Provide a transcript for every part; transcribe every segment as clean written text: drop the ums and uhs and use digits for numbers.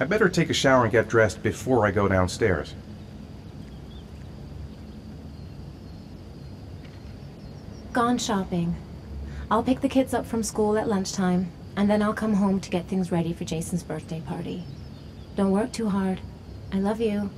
I better take a shower and get dressed before I go downstairs. Gone shopping. I'll pick the kids up from school at lunchtime, and then I'll come home to get things ready for Jason's birthday party. Don't work too hard. I love you.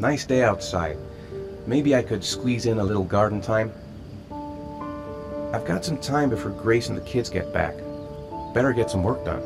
Nice day outside. Maybe I could squeeze in a little garden time. I've got some time before Grace and the kids get back. Better get some work done.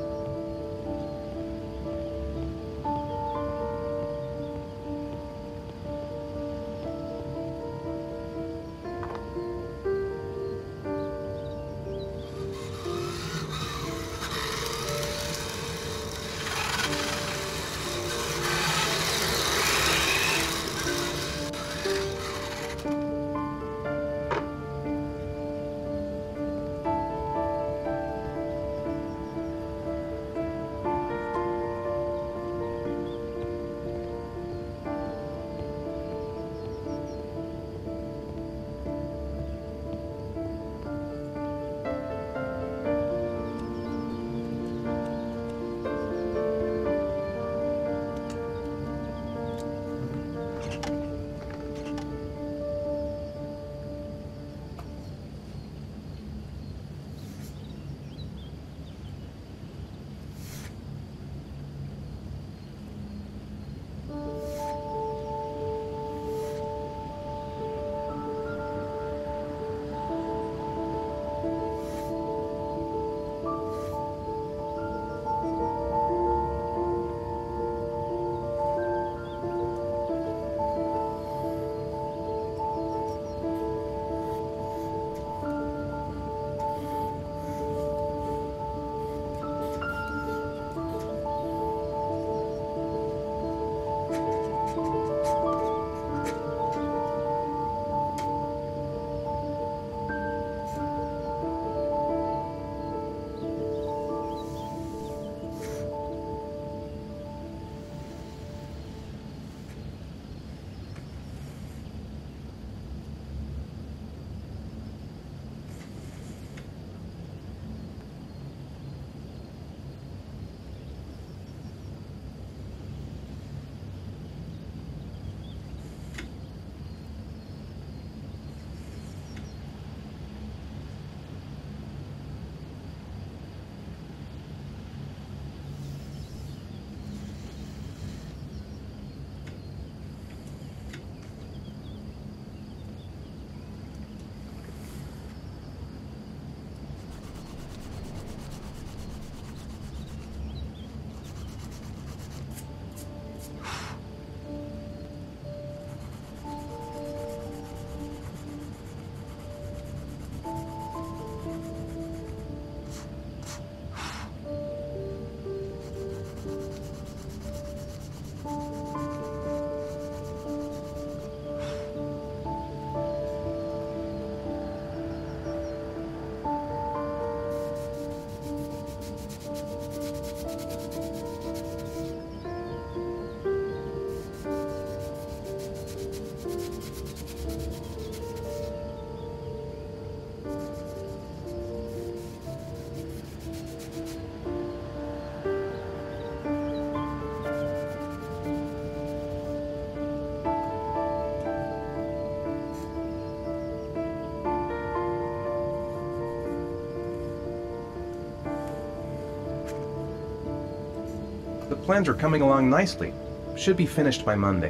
The plans are coming along nicely. Should be finished by Monday.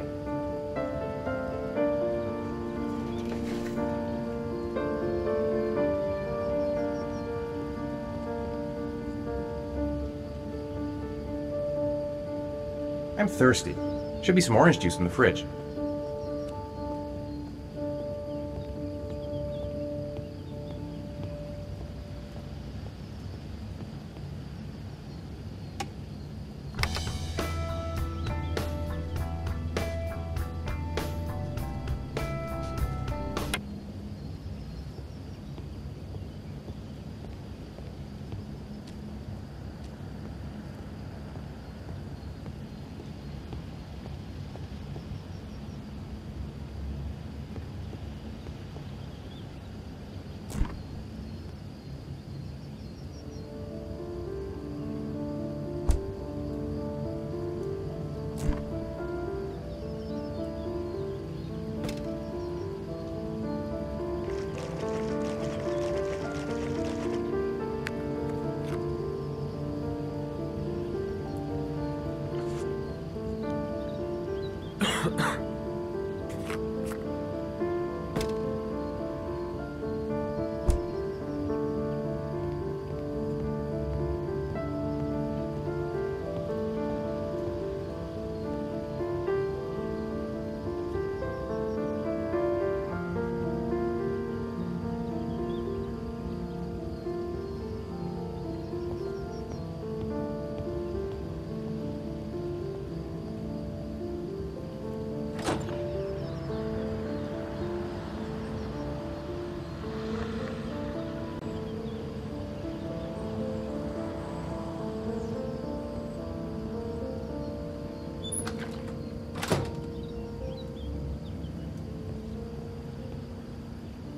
I'm thirsty. Should be some orange juice in the fridge.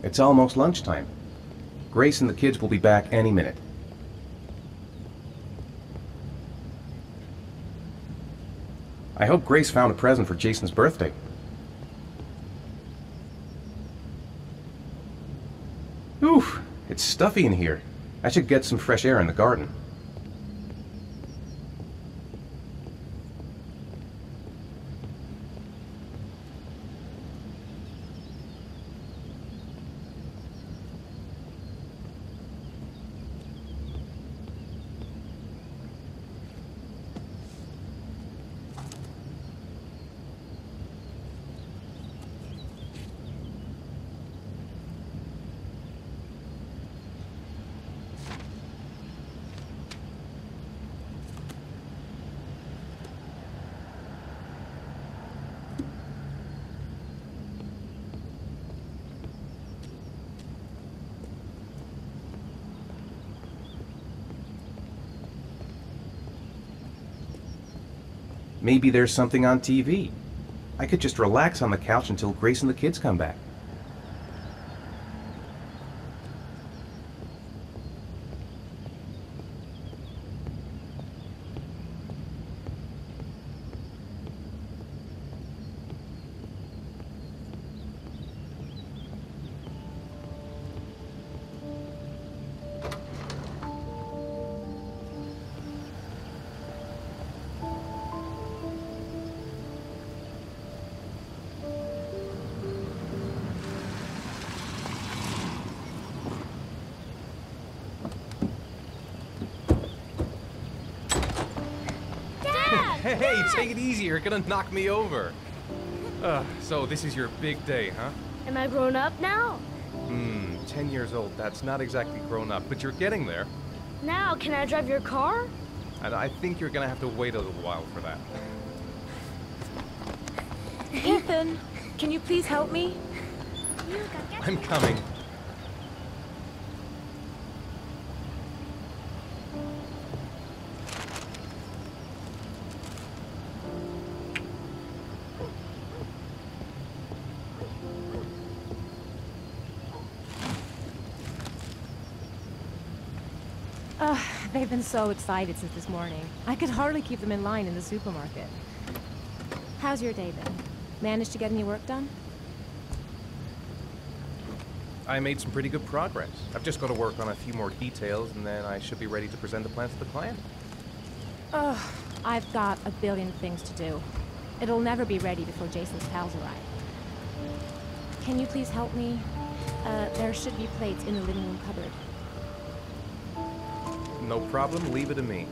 It's almost lunchtime. Grace and the kids will be back any minute. I hope Grace found a present for Jason's birthday. Oof, it's stuffy in here. I should get some fresh air in the garden. Maybe there's something on TV. I could just relax on the couch until Grace and the kids come back. Hey, take it easy, you're gonna knock me over. So this is your big day, huh? Am I grown up now? 10 years old, that's not exactly grown up, but you're getting there. Now, can I drive your car? And I think you're gonna have to wait a little while for that. Ethan, can you please help me? I'm coming. They've been so excited since this morning. I could hardly keep them in line in the supermarket. How's your day been? Managed to get any work done? I made some pretty good progress. I've just got to work on a few more details, and then I should be ready to present the plans to the client. Ugh, I've got a billion things to do. It'll never be ready before Jason's pals arrive. Can you please help me? There should be plates in the living room cupboard. No problem, leave it to me.